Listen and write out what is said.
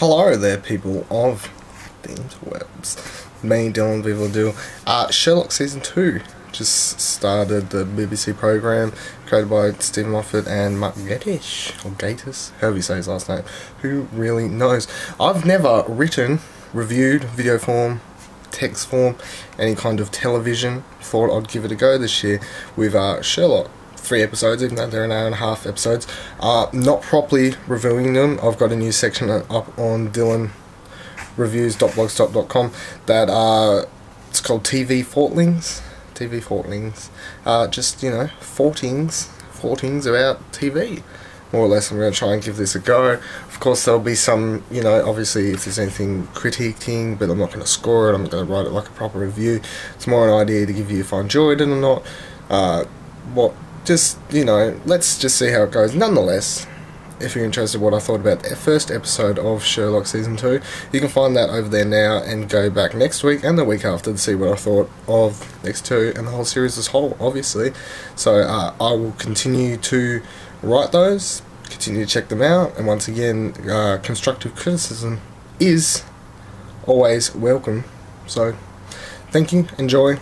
Hello there, people of the interwebs. Me, Dylan, people do. Sherlock Season 2 just started, the BBC program created by Steven Moffat and Mark Gatiss, or Gatiss, however you say his last name. Who really knows? I've never written, reviewed, video form, text form, any kind of television. Thought I'd give it a go this year with Sherlock. 3 episodes, even though they're an hour and a half episodes. Not properly reviewing them. I've got a new section up on dylan-reviews.blogspot.com that it's called TV Fortlings. Just, you know, Fortlings about TV, more or less. I'm going to try and give this a go. Of course, there'll be some, you know, obviously if there's anything critiquing, but I'm not going to score it. I'm going to write it like a proper review. It's more an idea to give you if I enjoyed it or not. Just, you know, let's just see how it goes. Nonetheless, if you're interested in what I thought about the first episode of Sherlock Season 2, you can find that over there now and go back next week and the week after to see what I thought of next 2 and the whole series as a whole, obviously. So I will continue to write those, continue to check them out, and once again, constructive criticism is always welcome. So, thank you, enjoy.